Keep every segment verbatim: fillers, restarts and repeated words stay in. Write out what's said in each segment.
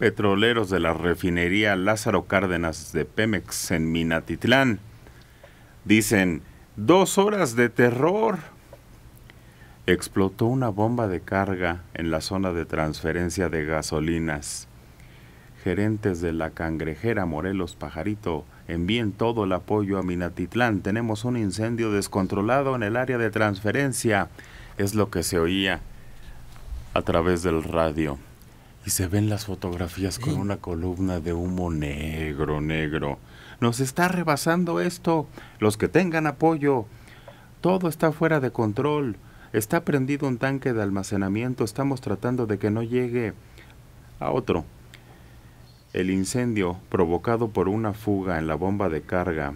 petroleros de la refinería Lázaro Cárdenas de Pemex en Minatitlán. Dicen, dos horas de terror. Explotó una bomba de carga en la zona de transferencia de gasolinas. Gerentes de la cangrejera Morelos Pajarito, envíen todo el apoyo a Minatitlán. Tenemos un incendio descontrolado en el área de transferencia. Es lo que se oía a través del radio. Y se ven las fotografías con una columna de humo negro, negro. Nos está rebasando esto. Los que tengan apoyo. Todo está fuera de control. Está prendido un tanque de almacenamiento. Estamos tratando de que no llegue a otro. El incendio provocado por una fuga en la bomba de carga.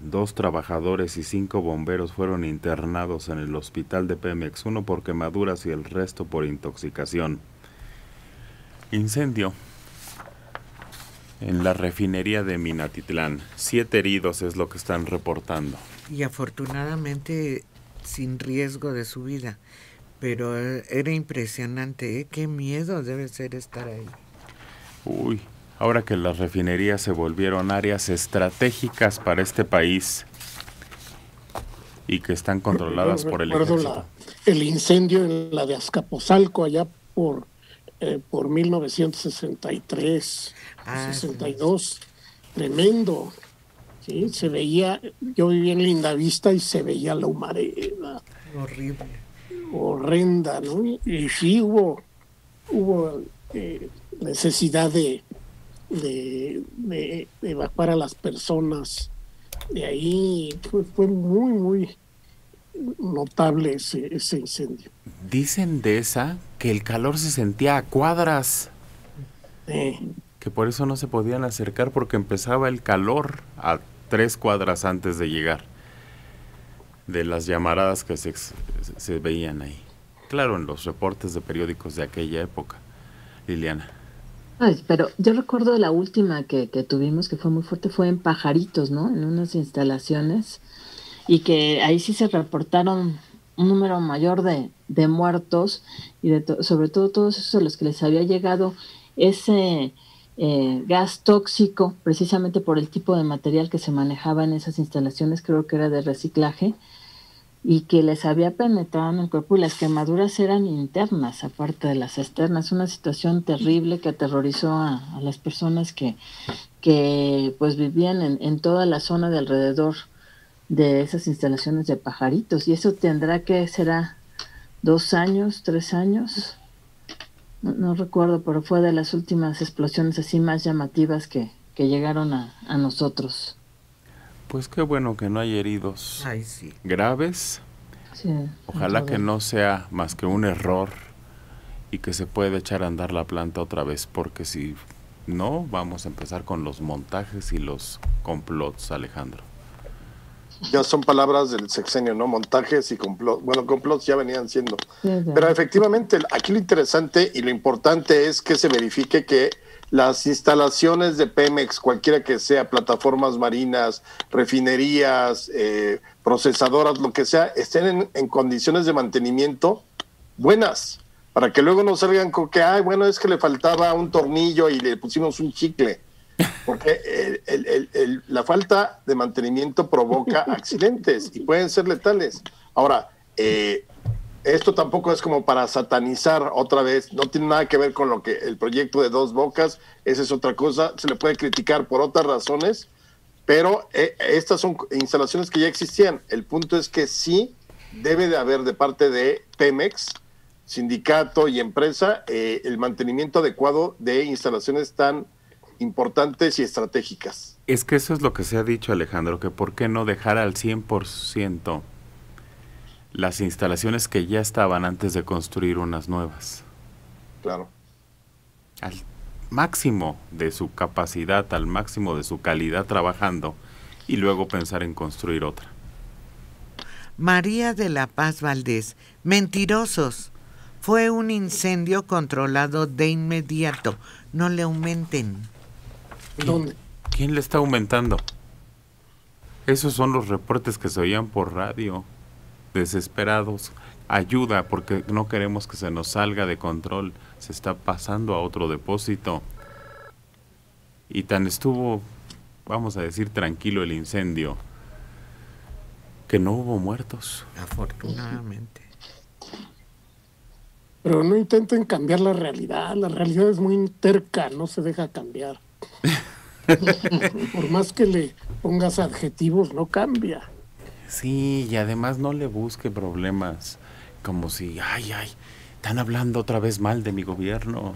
Dos trabajadores y cinco bomberos fueron internados en el hospital de Pemex, uno por quemaduras y el resto por intoxicación. Incendio en la refinería de Minatitlán. Siete heridos es lo que están reportando. Y afortunadamente sin riesgo de su vida, pero era impresionante, ¿eh? Qué miedo debe ser estar ahí. Uy, ahora que las refinerías se volvieron áreas estratégicas para este país y que están controladas por el ejército. La, el incendio en la de Azcapotzalco allá por, eh, por mil novecientos sesenta y tres, ah, sesenta y dos, sí. Tremendo. Sí, se veía, yo vivía en Linda Vista y se veía la humareda. Horrible. Horrenda, ¿no? Y sí hubo, hubo eh, necesidad de, de, de evacuar a las personas de ahí. Fue, fue muy, muy notable ese, ese incendio. Dicen de esa que el calor se sentía a cuadras. Eh. Que por eso no se podían acercar porque empezaba el calor a tres cuadras antes de llegar, de las llamaradas que se, se veían ahí. Claro, en los reportes de periódicos de aquella época, Liliana. Ay, pero yo recuerdo la última que, que tuvimos, que fue muy fuerte, fue en Pajaritos, ¿no? En unas instalaciones, y que ahí sí se reportaron un número mayor de, de muertos, y de to- sobre todo todos esos a los que les había llegado ese... Eh, gas tóxico, precisamente por el tipo de material que se manejaba en esas instalaciones, creo que era de reciclaje, y que les había penetrado en el cuerpo, y las quemaduras eran internas, aparte de las externas. Una situación terrible que aterrorizó a, a las personas que, que pues vivían en, en toda la zona de alrededor de esas instalaciones de Pajaritos, y eso tendrá que será dos años, tres años... No, no recuerdo, pero fue de las últimas explosiones así más llamativas que, que llegaron a, a nosotros. Pues qué bueno que no hay heridos. Ay, sí. Graves. Sí, ojalá que no sea más que un error y que se pueda echar a andar la planta otra vez, porque si no, vamos a empezar con los montajes y los complots, Alejandro. Ya son palabras del sexenio, ¿no? Montajes y complots. Bueno, complots ya venían siendo. Pero efectivamente, aquí lo interesante y lo importante es que se verifique que las instalaciones de Pemex, cualquiera que sea, plataformas marinas, refinerías, eh, procesadoras, lo que sea, estén en, en condiciones de mantenimiento buenas, para que luego no salgan con que, ay, bueno, es que le faltaba un tornillo y le pusimos un chicle. Porque el, el, el, el, la falta de mantenimiento provoca accidentes y pueden ser letales. Ahora, eh, esto tampoco es como para satanizar otra vez, no tiene nada que ver con lo que el proyecto de Dos Bocas, esa es otra cosa, se le puede criticar por otras razones, pero eh, estas son instalaciones que ya existían. El punto es que sí debe de haber de parte de Pemex, sindicato y empresa, eh, el mantenimiento adecuado de instalaciones tan importantes y estratégicas. Es que eso es lo que se ha dicho, Alejandro, que por qué no dejar al cien por ciento las instalaciones que ya estaban antes de construir unas nuevas. Claro. Al máximo de su capacidad, al máximo de su calidad trabajando y luego pensar en construir otra. María de la Paz Valdés, mentirosos. Fue un incendio controlado de inmediato. No le aumenten. ¿Dónde? ¿Quién le está aumentando? Esos son los reportes que se oían por radio. Desesperados. Ayuda, porque no queremos que se nos salga de control. se está pasando a otro depósito. Y tan estuvo, vamos a decir, tranquilo el incendio, que no hubo muertos. Afortunadamente. Pero no intenten cambiar la realidad. La realidad es muy terca, no se deja cambiar. Por más que le pongas adjetivos, no cambia. Sí, y además no le busque problemas. Como si, ay, ay, están hablando otra vez mal de mi gobierno.